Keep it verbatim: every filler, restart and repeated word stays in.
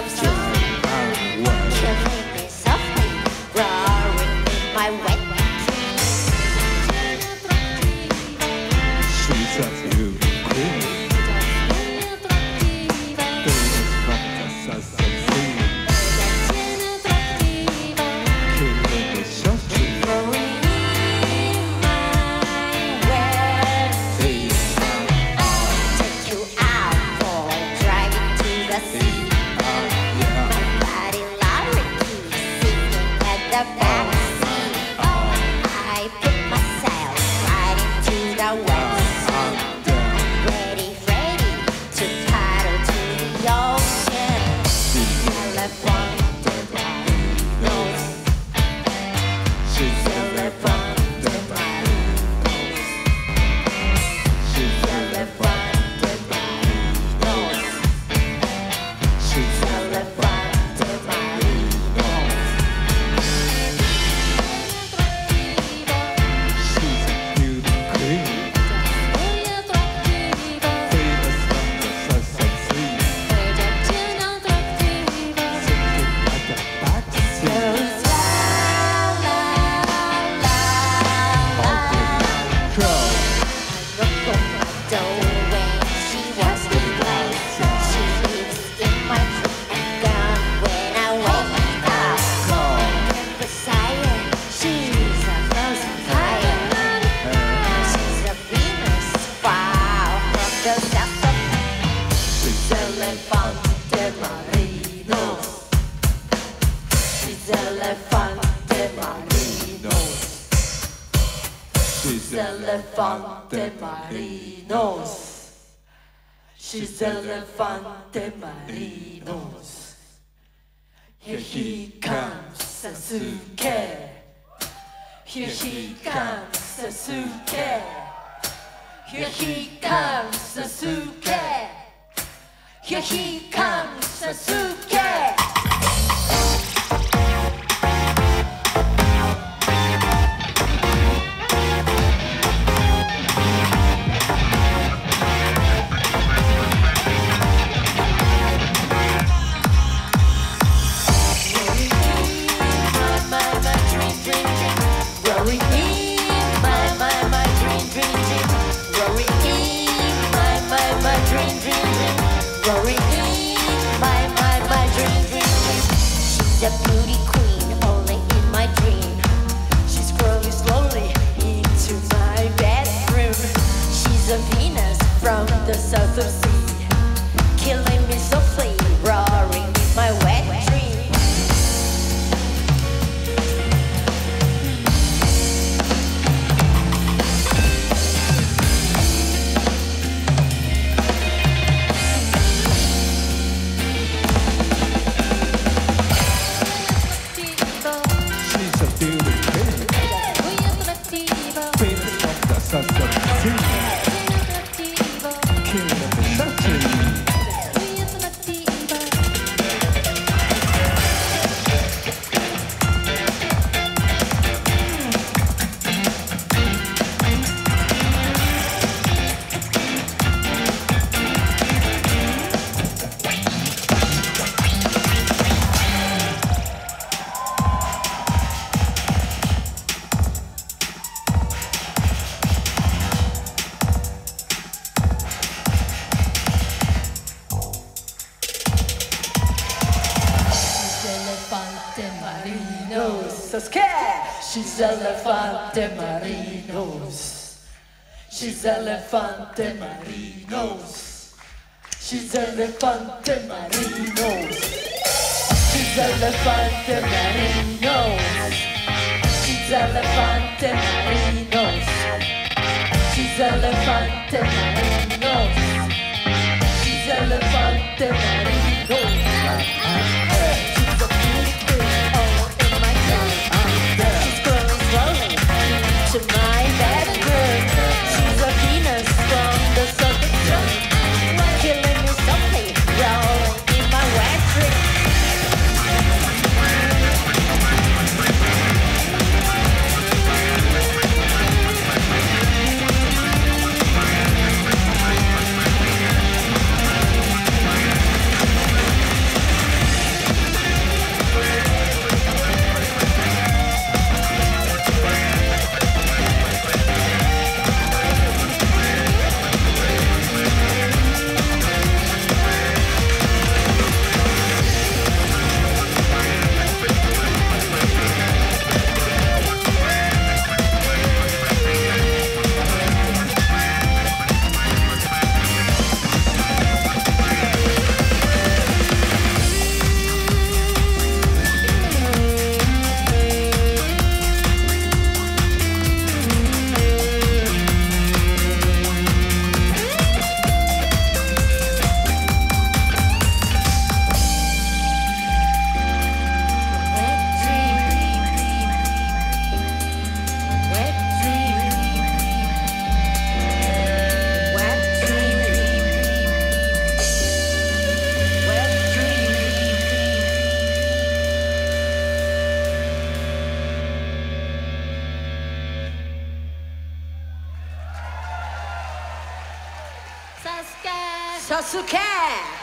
Elefante Marinos. She's Elefante Marinos. She's Elefante Marinos. She's Elefante Marinos. Here he comes, Sasuke. Here he comes, Sasuke. Here he comes, Sasuke. Here he comes, Sasuke! She's a beauty queen, only in my dream. She's growing slowly into my bedroom. She's a Venus from the southern sea, killing me softly, roaring in my wet dream. Sasuke. She's Elefante Marinos. She's Elefante Marinos. She's Elefante Marinos. She's Elefante Marinos. She's Elefante Marinos. She's Elefante Marinos. She's Elefante Marinos. Sasuke!